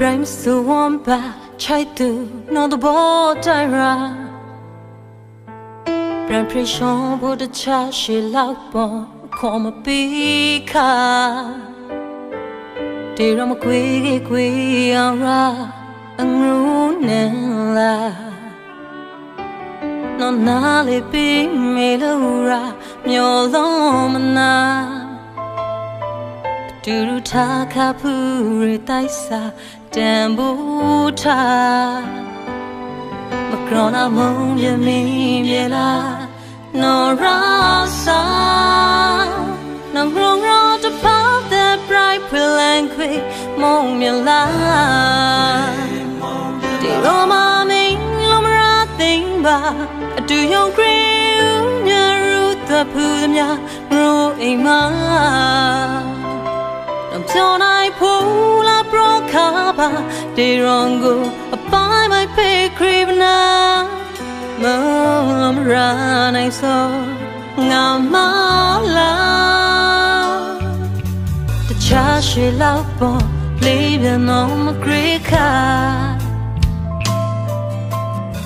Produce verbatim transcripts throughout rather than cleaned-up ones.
램스 원바 차이드 너도 보자라 램프리션 보드 차시 락버 고마 비카 디러마 퀴기 퀴아라 응루넬라 너 나를 비밀으라 묘로만나 Duru ta kapuri taisa dambuta Makrona munja mi miela norasa Nangrong rota path that bright will angry mong miela Di loma ming lomra tingba Adu yong kriunya ruta pudamya ruima Don't I pull up from cover? They wrong go by my pay crib now. Mom ran I saw Namala. The chassis love ball, leaving on my creek.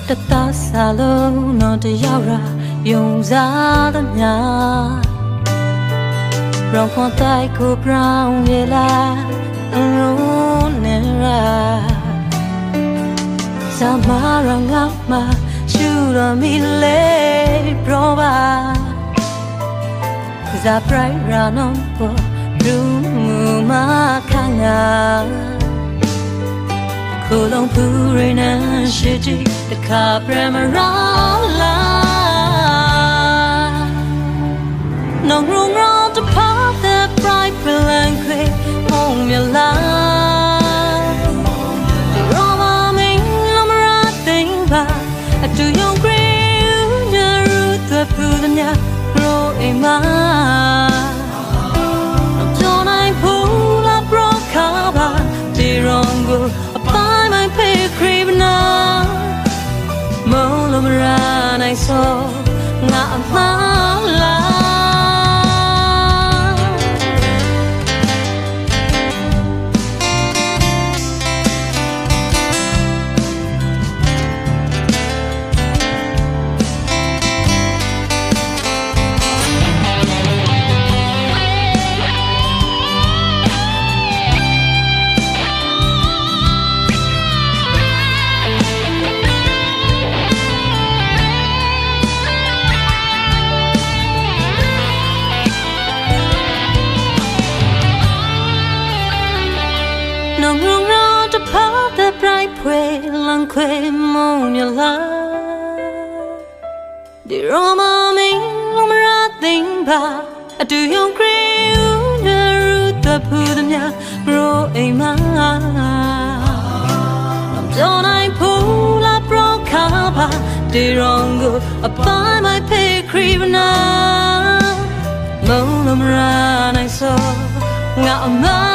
The Tassalo, not the Yara, young Zadanya. Rong con tay của brown yela runera sama ranga ma chura mi le proba za bright run on po rumu ma kanga kulong purina shiji the cabra marala nong rung I saw not my life. Dear Roma, ming lumra ting ba adu yong kriu ya ruta pudamya ro ema nam don I pull up ro kaba dear ongo upon my pay krivna mo lumra I saw nga ama